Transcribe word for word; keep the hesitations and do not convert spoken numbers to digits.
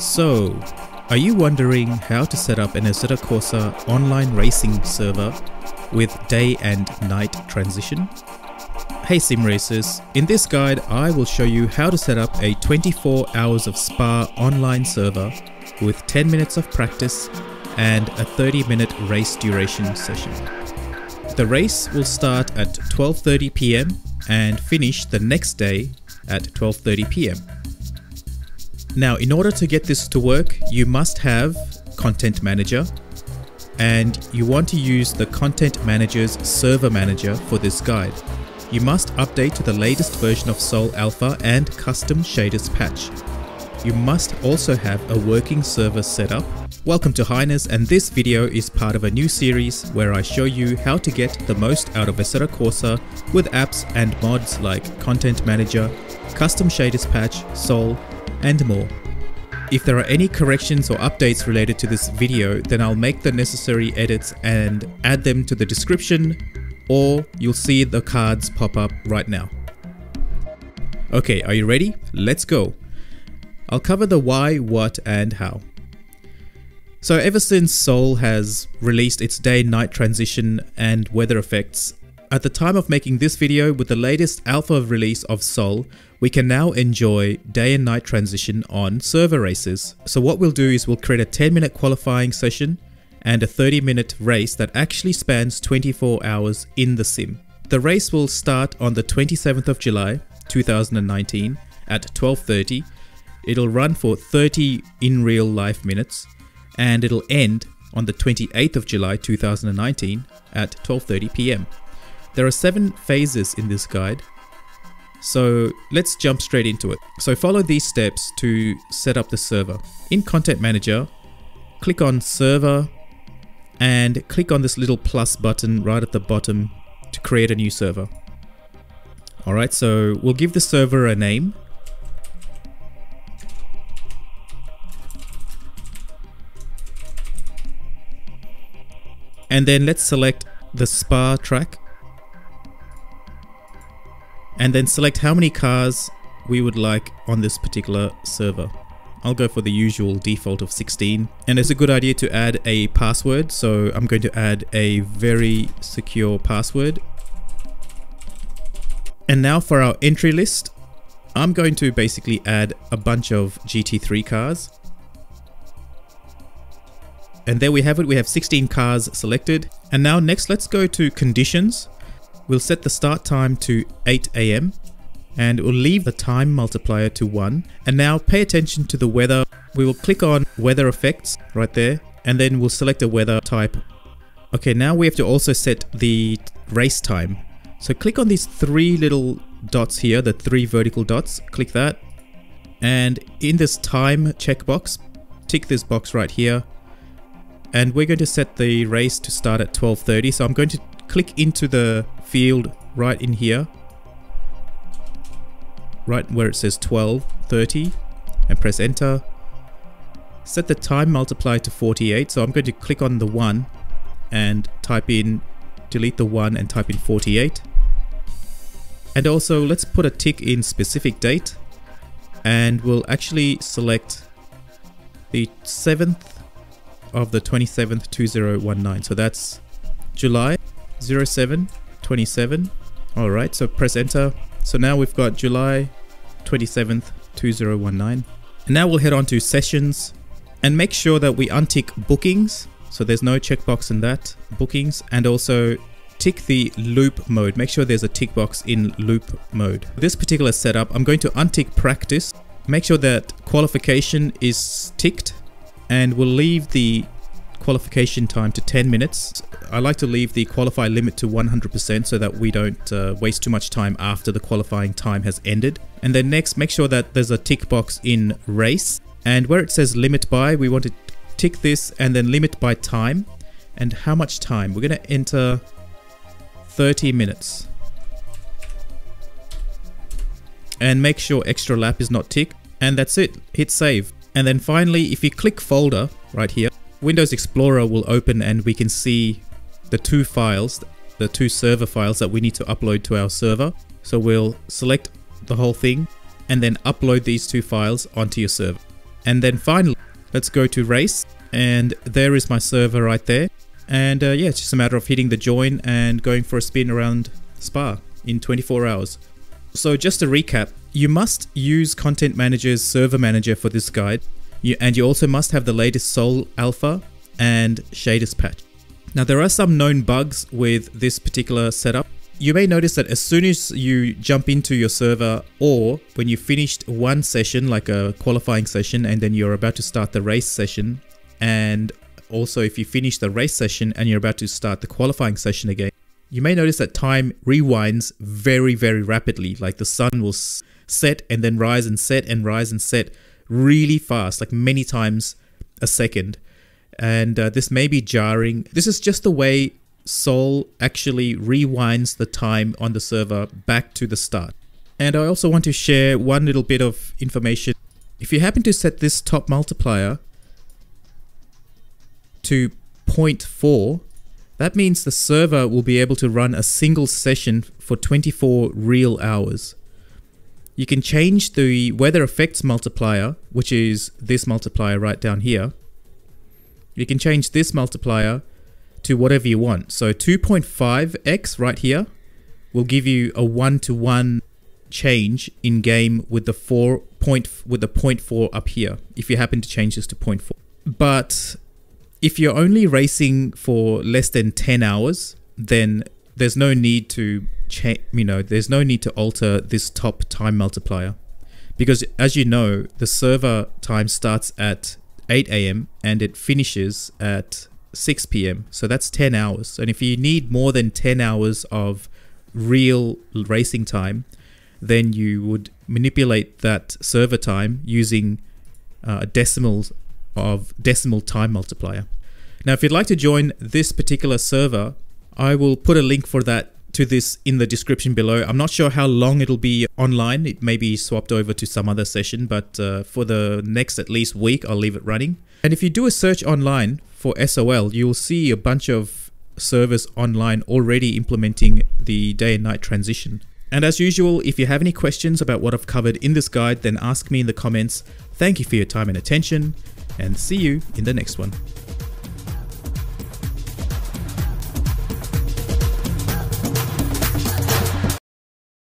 So, are you wondering how to set up an Assetto Corsa online racing server with day and night transition? Hey Sim Racers, in this guide I will show you how to set up a twenty-four hours of Spa online server with ten minutes of practice and a thirty minute race duration session. The race will start at twelve thirty p m and finish the next day at twelve thirty p m. Now, in order to get this to work, you must have Content Manager, and you want to use the Content Manager's Server Manager for this guide. You must update to the latest version of Sol Alpha and Custom Shaders Patch. You must also have a working server setup. Welcome to Highness, and this video is part of a new series where I show you how to get the most out of Assetto Corsa with apps and mods like Content Manager, Custom Shaders Patch, Sol, and more. If there are any corrections or updates related to this video, then I'll make the necessary edits and add them to the description, or you'll see the cards pop up right now. Okay, are you ready? Let's go. I'll cover the why, what, and how. So ever since Sol has released its day-night transition and weather effects, at the time of making this video, with the latest alpha release of Sol, we can now enjoy day and night transition on server races. So what we'll do is we'll create a ten minute qualifying session and a thirty minute race that actually spans twenty-four hours in the sim. The race will start on the twenty-seventh of July two thousand nineteen at twelve thirty. It'll run for thirty in real life minutes and it'll end on the twenty-eighth of July two thousand nineteen at twelve thirty p m. There are seven phases in this guide, so let's jump straight into it. So follow these steps to set up the server. In Content Manager, click on Server and click on this little plus button right at the bottom to create a new server. Alright, so we'll give the server a name. And then let's select the Spa track. And then select how many cars we would like on this particular server. I'll go for the usual default of sixteen. And it's a good idea to add a password. So I'm going to add a very secure password. And now for our entry list, I'm going to basically add a bunch of G T three cars. And there we have it. We have sixteen cars selected. And now next, let's go to conditions. We'll set the start time to eight a m and we'll leave the time multiplier to one. And now pay attention to the weather. We will click on weather effects right there and then we'll select a weather type. Okay, now we have to also set the race time. So click on these three little dots here, the three vertical dots, click that. And in this time checkbox, tick this box right here. And we're going to set the race to start at twelve thirty. So I'm going to click into the field right in here, right where it says twelve thirty, and press enter. Set the time multiplier to forty-eight, so I'm going to click on the one and type in, delete the one and type in forty-eight. And also let's put a tick in specific date and we'll actually select the seventh of the twenty-seventh two thousand nineteen, so that's July seventh twenty-seven. All right, so press enter. So now we've got July twenty-seventh two thousand nineteen. And now we'll head on to sessions and make sure that we untick bookings. So there's no checkbox in that, bookings, and also tick the loop mode. Make sure there's a tick box in loop mode. For this particular setup, I'm going to untick practice. Make sure that qualification is ticked and we'll leave the qualification time to ten minutes. I like to leave the qualify limit to one hundred percent so that we don't uh, waste too much time after the qualifying time has ended. And then next, make sure that there's a tick box in race, and where it says limit by, we want to tick this and then limit by time. And how much time? We're going to enter thirty minutes. And make sure extra lap is not ticked. And that's it, hit save. And then finally, if you click folder right here, Windows Explorer will open and we can see the two files, the two server files that we need to upload to our server. So we'll select the whole thing and then upload these two files onto your server. And then finally, let's go to race, and there is my server right there. And uh, yeah, it's just a matter of hitting the join and going for a spin around Spa in twenty-four hours. So just to recap, you must use Content Manager's Server Manager for this guide, you, and you also must have the latest Sol Alpha and Shaders Patch. Now there are some known bugs with this particular setup. You may notice that as soon as you jump into your server, or when you finished one session, like a qualifying session, and then you're about to start the race session, and also if you finish the race session and you're about to start the qualifying session again, you may notice that time rewinds very, very rapidly. Like the sun will set and then rise and set and rise and set really fast, like many times a second. And uh, this may be jarring. This is just the way Sol actually rewinds the time on the server back to the start. And I also want to share one little bit of information. If you happen to set this top multiplier to zero point four, that means the server will be able to run a single session for twenty-four real hours. You can change the weather effects multiplier, which is this multiplier right down here. You can change this multiplier to whatever you want. So two point five x right here will give you a one-to-one change in game with the four point with the zero point four up here, if you happen to change this to zero point four. But if you're only racing for less than ten hours, then there's no need to change, you know, there's no need to alter this top time multiplier, because as you know, the server time starts at eight a m and it finishes at six p m So that's ten hours. And if you need more than ten hours of real racing time, then you would manipulate that server time using uh, decimals of decimal time multiplier. Now, if you'd like to join this particular server, I will put a link for that to this in the description below. I'm not sure how long it'll be online. It may be swapped over to some other session, but uh, for the next at least week, I'll leave it running. And if you do a search online for S O L, you'll see a bunch of servers online already implementing the day and night transition. And as usual, if you have any questions about what I've covered in this guide, then ask me in the comments. Thank you for your time and attention, and see you in the next one.